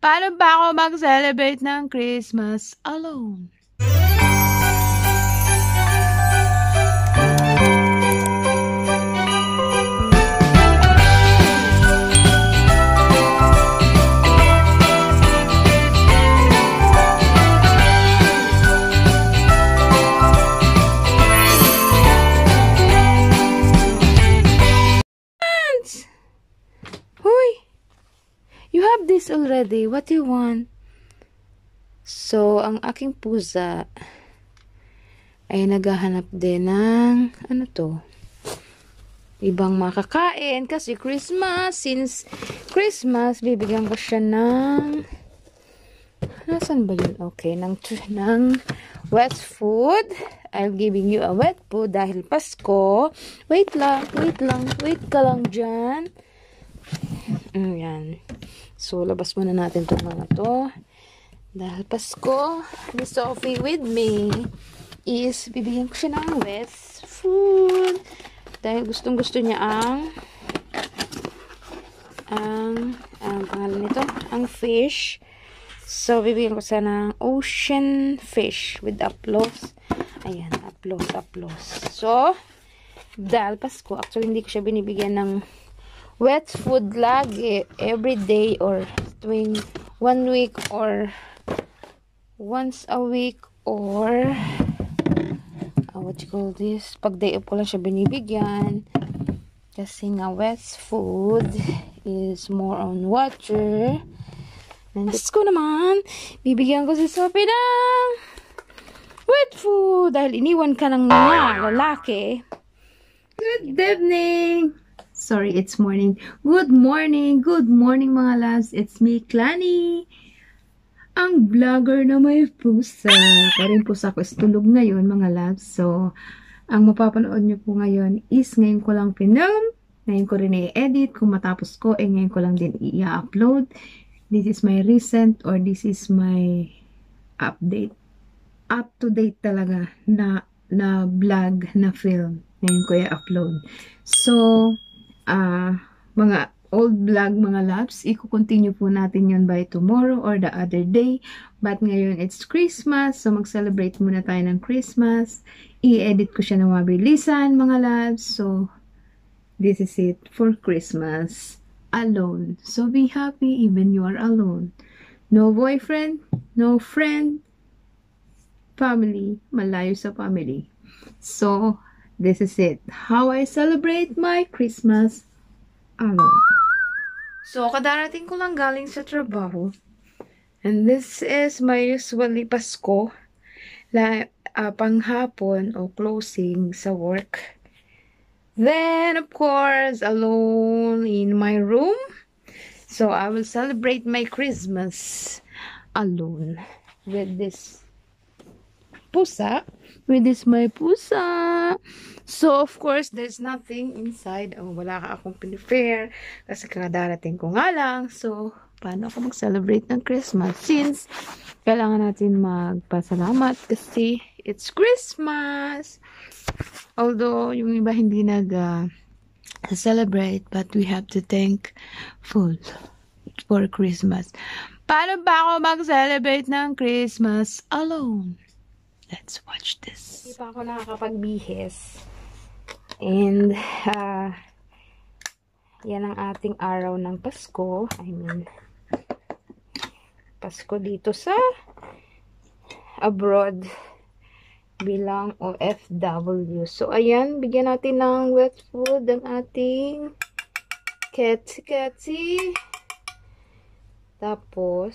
Paano ba ako mag-celebrate ng Christmas alone? This already, what do you want? So, ang aking pusa ay naghahanap din ng ano to? Ibang makakain kasi Christmas, since Christmas, bibigyan ko siya ng nasan ba yun? Okay, ng wet food. I'm giving you a wet food dahil Pasko. Wait ka lang dyan. Ayan. So, labas muna natin itong mga to. Dahil Pasko, ni Sophie with me is bibigyan ko siya ng wet food. Dahil gustong-gusto niya ang pangalan nito, ang fish. So, bibigyan ko siya ng ocean fish with applause. Ayan, applause. So, dahil Pasko, actually hindi ko siya binibigyan ng wet food lagi, every day or tuwing 1 week or once a week or what you call this, pag day off ko lang siya binibigyan kasi nga wet food is more on water. Nandas ko naman bibigyan ko si Sophie ng wet food dahil iniwan ka ng mga lalaki. Good evening. Sorry, it's morning. Good morning mga loves. It's me, Clany. Ang vlogger na may pusa. Pero yung pusa ko is tulog ngayon mga loves. So, ang mapapanood nyo po ngayon is ngayon ko lang pinum. Ngayon ko rin i-edit. Kung matapos ko, eh ngayon ko lang din i-upload. This is my recent or this is my update. Up to date talaga na vlog, na film. Ngayon ko i-upload. So, mga old vlog mga loves, i-continue po natin yun by tomorrow or the other day, but ngayon it's Christmas, so mag-celebrate muna tayo ng Christmas. I-edit ko siya ng mabilisan mga loves. So this is it for Christmas alone. So be happy even you are alone. No boyfriend, no friend, family, malayo sa family. So this is it. How I celebrate my Christmas alone. So, kadarating ko lang galing sa trabaho. And this is my usually Pasko. Panghapon o closing sa work. Then, of course, alone in my room. So, I will celebrate my Christmas alone with this pusa. With this my pusa. So, of course, there's nothing inside. Oh, wala ka akong pinifare. Kasi kakadarating ko nga lang. So, paano ako mag-celebrate ng Christmas? Since, kailangan natin magpasalamat kasi it's Christmas. Although, yung iba hindi nag-celebrate, but we have to thank full for Christmas. Paano ba ako mag-celebrate ng Christmas alone? Let's watch this. Hindi pa ako nakakapagbihis. And, yan ang ating araw ng Pasko. I mean, Pasko dito sa abroad bilang OFW. So, ayan, bigyan natin ng wet food ang ating ketsi. Tapos,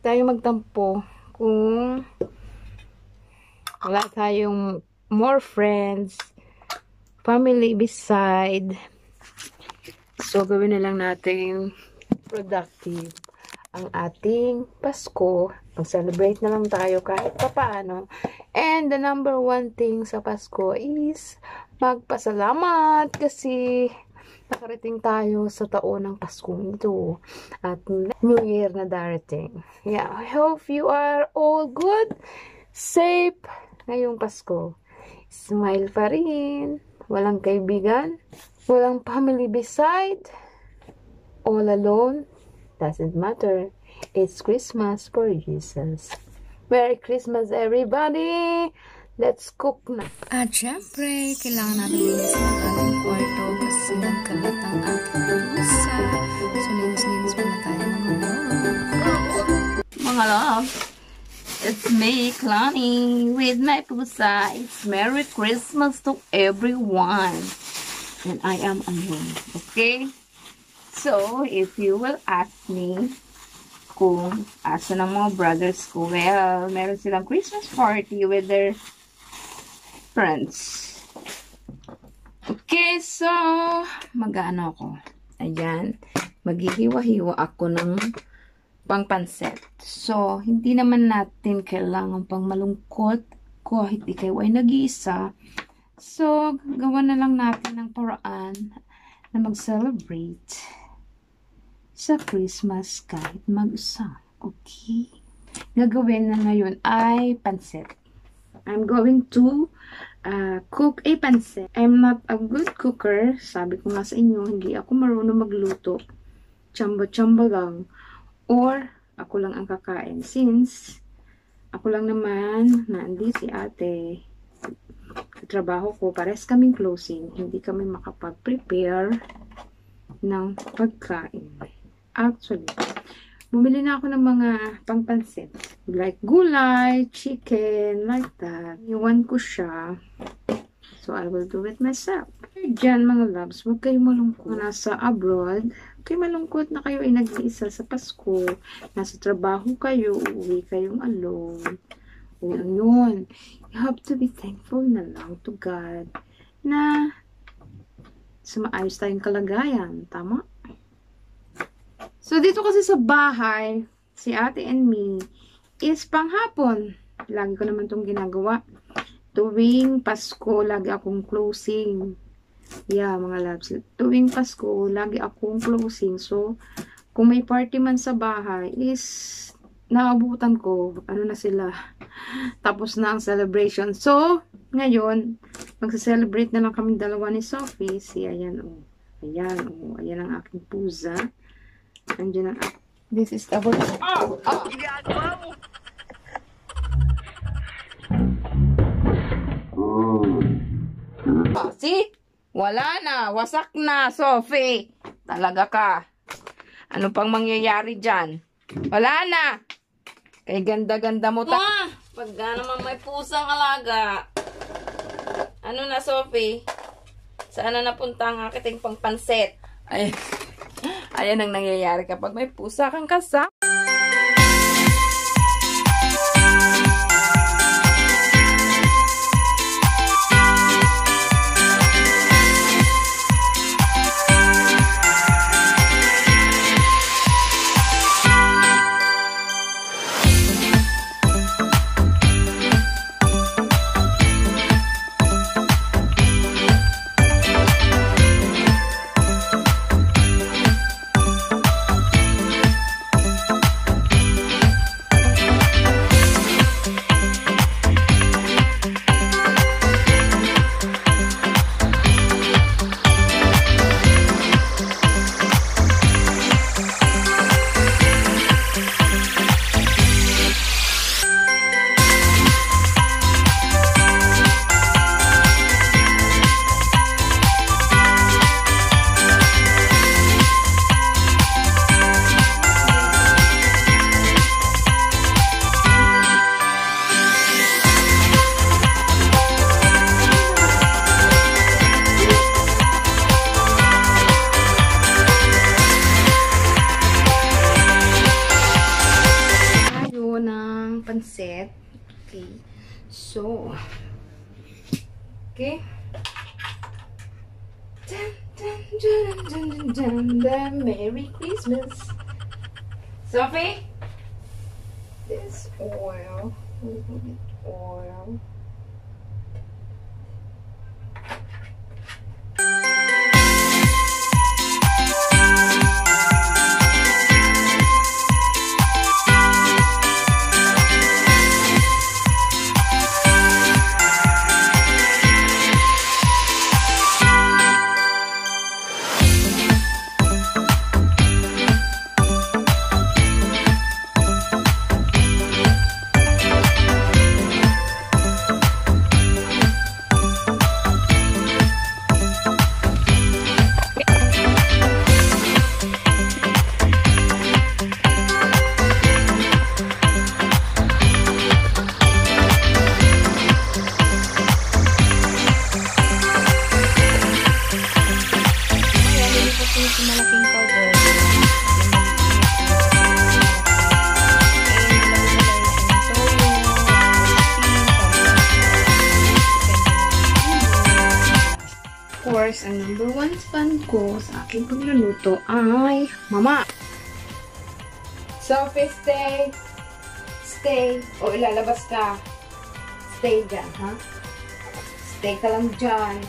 tayo magtampo kung wala tayong more friends, family beside. So, gawin na lang natin productive ang ating Pasko. Mag-celebrate na lang tayo kahit papaano. And the number one thing sa Pasko is magpasalamat kasi nakarating tayo sa taon ng Paskong ito at New Year na darating. Yeah, I hope you are all good, safe ngayong Pasko. Smile pa rin, walang kaibigan, Walang family beside, all alone, doesn't matter. It's Christmas for Jesus. Merry Christmas, everybody! Let's cook na! At syempre, kailangan natin linis ng ating kwarto kasi nagkalat ang ating pusa. So, linis-linis pa na tayo ng love. Mga love, it's me, Clonnie, with my pusa. It's Merry Christmas to everyone. And I am alone, okay? So, if you will ask me kung asan ang mga brothers ko, well, meron silang Christmas party with their friends. Okay, so, mag-ano ako. Ayan, maghihiwa-hiwa ako ng pangpanset. So, hindi naman natin kailangan pang malungkot kahit ikaw ay nag-iisa. So, gawa na lang natin ng paraan na mag-celebrate sa Christmas kahit mag-isa. Okay? Gagawin na ngayon ay pancit. I'm going to cook a pancit. I'm not a good cooker. Sabi ko nga sa inyo, hindi ako marunong magluto. Chamba-chamba lang. Or, ako lang ang kakain. Since, ako lang naman naandi si ate. Trabaho ko, pares kaming closing. Hindi kami makapag-prepare ng pagkain. Actually, bumili na ako ng mga pangpansit. Like gulay, chicken, like that. Iwan ko siya. So, I will do it myself. Diyan, mga loves, huwag kayong malungkot. Nasa abroad, kayo malungkot na kayo ay nag-iisa sa Pasko. Nasa trabaho kayo, uwi kayong alone. O, yun. You have to be thankful na lang to God na sumaayos tayong kalagayan. Tama? So, dito kasi sa bahay, si ate and me, is panghapon. Lagi ko naman itong ginagawa. Tuwing Pasko, lagi akong closing. Yeah, mga loves. Tuwing Pasko, lagi akong closing. So, kung may party man sa bahay, is naabutan ko. Ano na sila? Tapos na ang celebration. So, ngayon, magsa-celebrate na lang kami dalawa ni Sophie. Si, ayan, oh. Ayan, oh. Ayan ang aking pusa. Andiyan ang aking. This is the book. Oh! Oh! Ginagawa mo! Oh, see? Wala na. Wasak na, Sophie. Talaga ka. Ano pang mangyayari dyan? Wala na. Kay ganda-ganda mo ta. Ma! Pagka naman may pusang alaga. Ano na, Sophie? Saan na napunta ang aking pangpanset? Ay, ayan ang nangyayari kapag may pusa kang kasama. Set. Okay. So. Okay. Dun, dun, dun, dun, dun, dun, dun. Merry Christmas. Sophie? This oil. A little bit oil. ito yung malaking powder. Of course, ang number one fan ko sa aking pagluluto ay mama. Sophie, stay! Stay! O ilalabas ka. Stay dyan, ha? Stay ka lang dyan.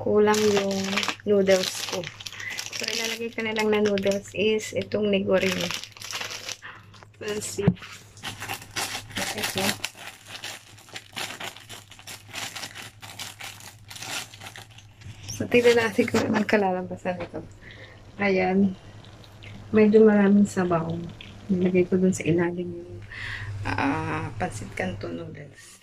Kulang yung noodles ko. So, ilalagay ko na lang na noodles is itong negorino. Let's see. Ito. So, tignan natin kung ang kalalampasan ito. Ayan. Medyo maraming sabaw. Nilagay ko dun sa ilalim yung pancit canton noodles.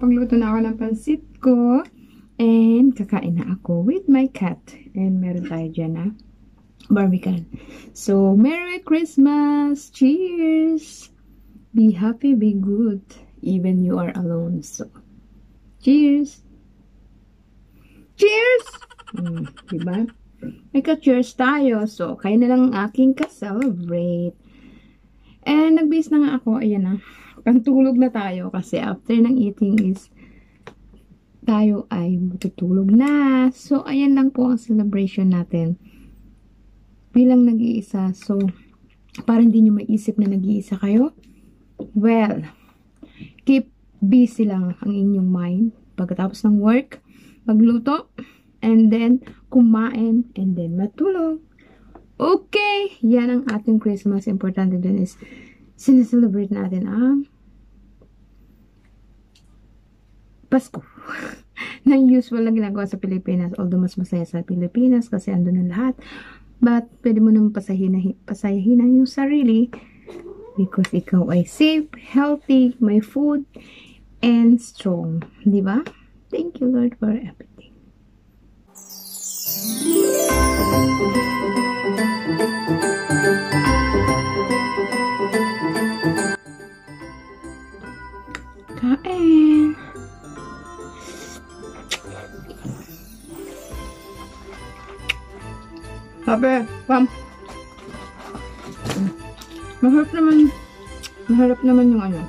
Pagluto na ako ng pansit ko and kakain na ako with my cat and meron tayo dyan na barbican. So, Merry Christmas! Cheers! Be happy, be good even you are alone. So, cheers! Cheers! Diba? May ka-cheers tayo. So, kain na lang aking ka-celebrate. And, nag-base na nga ako. Ayan na. Pantulog na tayo kasi after ng eating is tayo ay matutulog na. So, ayan lang po ang celebration natin. Bilang nag-iisa. So, para hindi nyo maisip na nag-iisa kayo. Well, keep busy lang ang inyong mind. Pagkatapos ng work, magluto, and then kumain, and then matulog. Okay! Yan ang ating Christmas. Importante dun is sineselebrate natin ang Pasko na usual na ginagawa sa Pilipinas, although mas masaya sa Pilipinas kasi andun ang lahat, but pwede mo naman pasayahin ang yung sarili because ikaw ay safe, healthy, may food and strong, diba? Thank you Lord for everything. Kain. Sabi, pam. Maharap naman yung ano.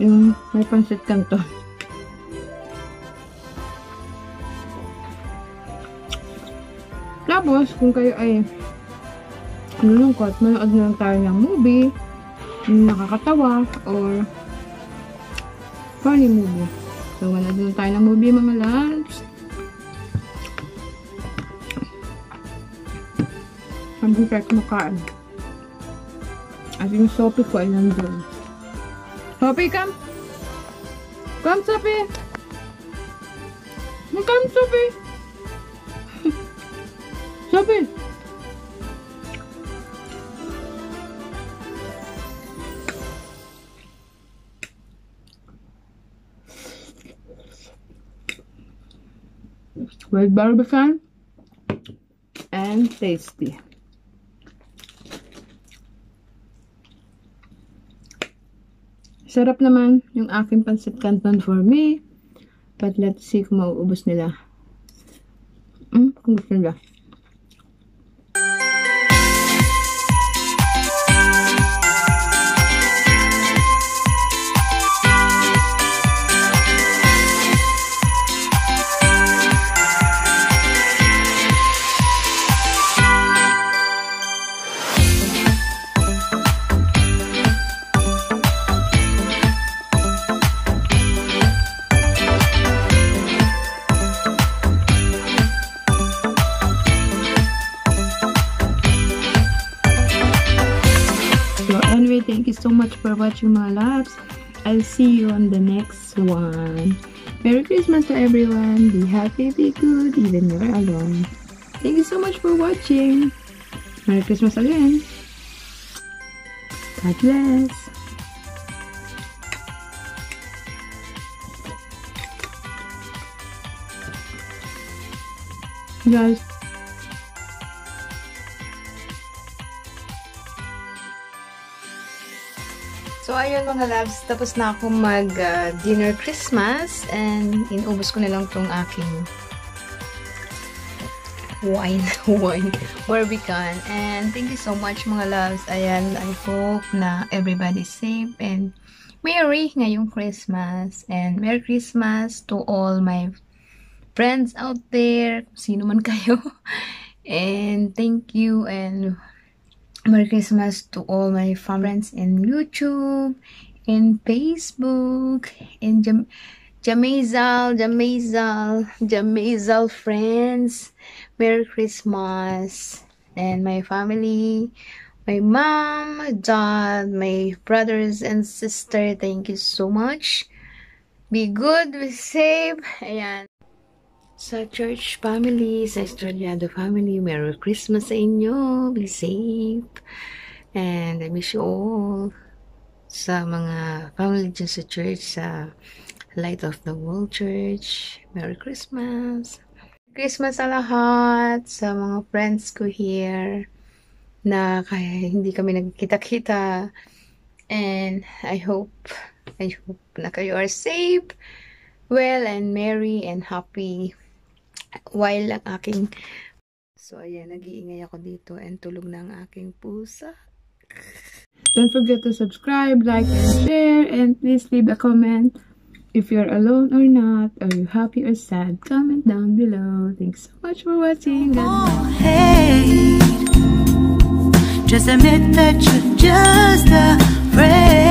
Yung may pancit kanto. Tapos, kung kayo ay nalungkot, manood na lang tayo ng movie, nakakatawa, or funny movie. So, wala doon tayo ng movie, mga loves. Ang buka ko makain. At yung Sophie ko ay nandun. Sophie, come! Come, Sophie! Come, Sophie! Sophie! with barbecue and tasty. Sarap naman yung aking pancit canton for me. But let's see kung mauubos nila. Kung gusto nila. Thank you so much for watching my loves. I'll see you on the next one. Merry Christmas to everyone. Be happy, be good, even you're alone. Thank you so much for watching. Merry Christmas again. God bless. Guys. So, ayun mga loves, tapos na akong mag-dinner Christmas and inubos ko na lang tong aking wine, barbican. And thank you so much mga loves. Ayan, I hope na everybody's safe and merry ngayong Christmas. And Merry Christmas to all my friends out there, sino man kayo. And thank you and Merry Christmas to all my friends in YouTube, in Facebook, in Jamizal friends. Merry Christmas. And my family, my mom, my dad, my brothers and sister. Thank you so much. Be good, be safe. Ayan. Sa church family, sa Estradiado family, Merry Christmas sa inyo. Be safe. And I miss you all. Sa mga family dyan sa church, sa Light of the World Church, Merry Christmas. Christmas sa lahat, sa mga friends ko here, na kaya hindi kami nagkita-kita. And I hope na kayo are safe, well, and merry, and happy. While ang aking... So, ayan, nag-iingay ako dito and tulog na ang aking pusa. Don't forget to subscribe, like, and share, and please leave a comment if you're alone or not, are you happy or sad? Comment down below. Thanks so much for watching. Just admit that you're just afraid.